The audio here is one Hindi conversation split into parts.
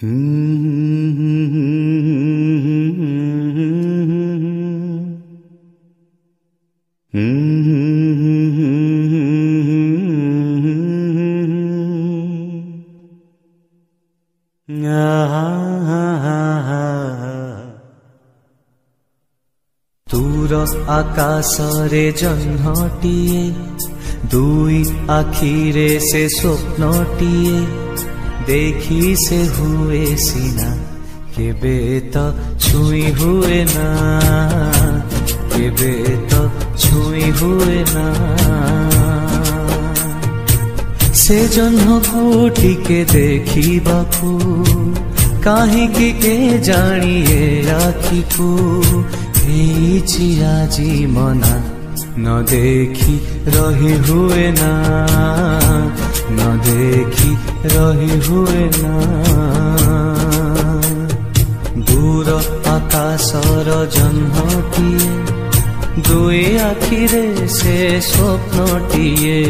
दूर आकाश रे जह्नटिए दुई आखिरे से स्वप्नटिए देखी से हुए सीना केबे तो छुई हुए ना केबे तो छुई हुए ना से जन्म को टिके देखी बापू कहीं के जानिए आखी को आजी मना न देखी रही हुए ना न देखी रही हुए ना दूर आकाशर जन्मटिए दुई आखिरे से स्वप्नटिए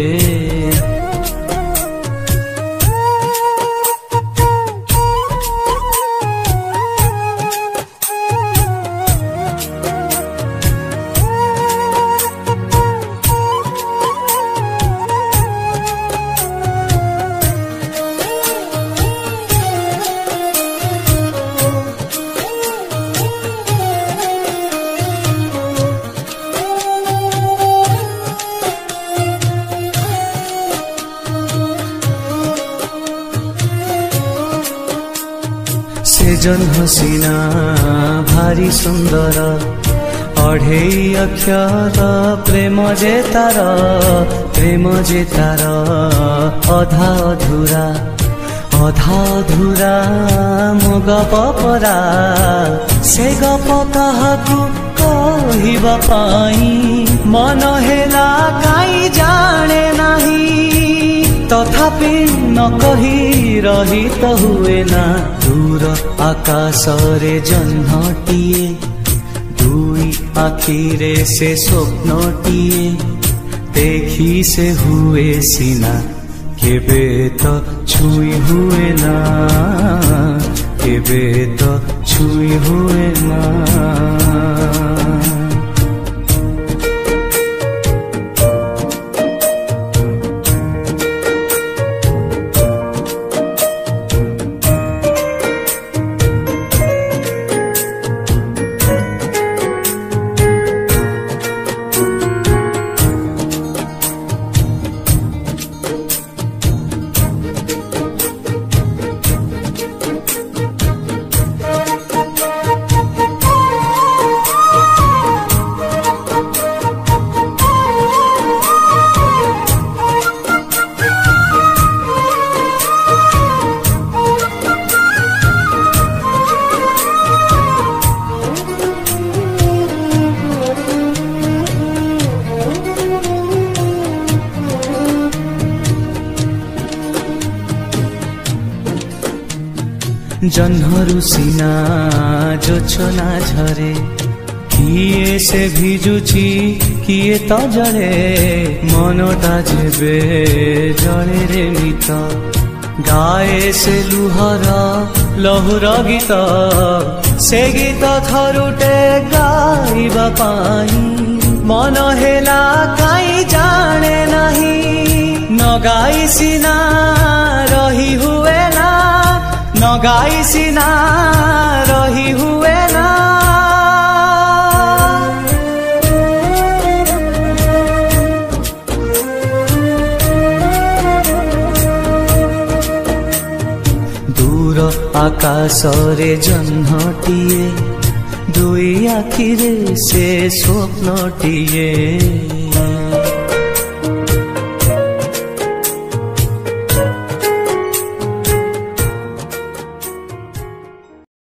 जन हसीना भारी सुंदर अढ़े अक्षर प्रेम जे तार अधा अधूरा मो गप परा से गप कहकु कहिबा पाई मन हेला काई जाने नहीं तथापि न कही रही तो हुए ना दूर आकाश रे जह्नटिए दुई आखिरे से स्वप्नटिए देखी से हुए सीना केबे तो छुई हुए ना केबे तो छुई हुए ना जह्नरु सीना जोछना झरे किए से भिजुची किए तो जड़े मनटा जेबे जड़े रे मित गाए से लुहर लहुर गीत से गीत थरुटे गाइबा पाई मन हेला काई जाने नहीं न गाई सीना रही हुए ना न गाई सीना रही हुए ना दूर आकाश रे जह्नटिए दुई आखिरे से स्वप्नटिए।